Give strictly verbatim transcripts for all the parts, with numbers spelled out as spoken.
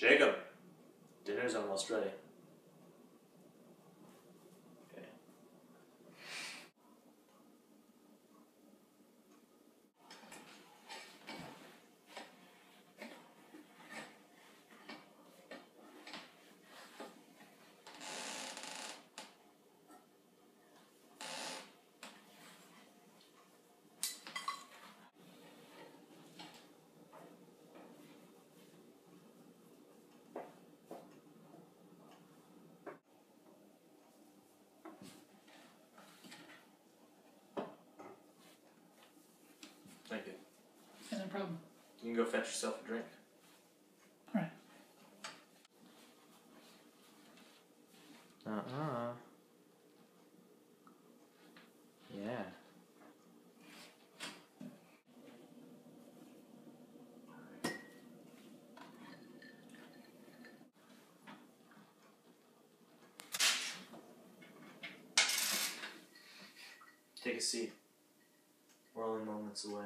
Jacob, dinner's almost ready. Okay. Thank you. Yeah, no problem. You can go fetch yourself a drink. All right. Uh-uh. Yeah. Take a seat. We're only moments away.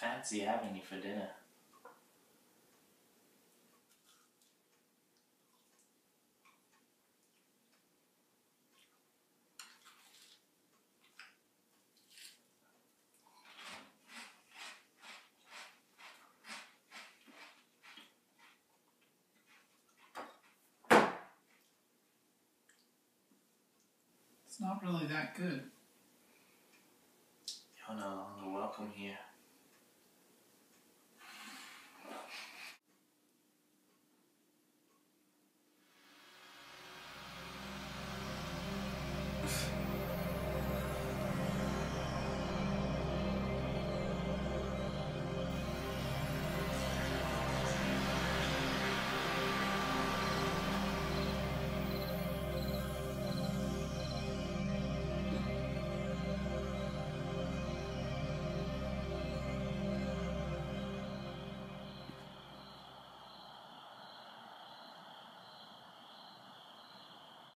Fancy having you for dinner. It's not really that good. You're no longer welcome here.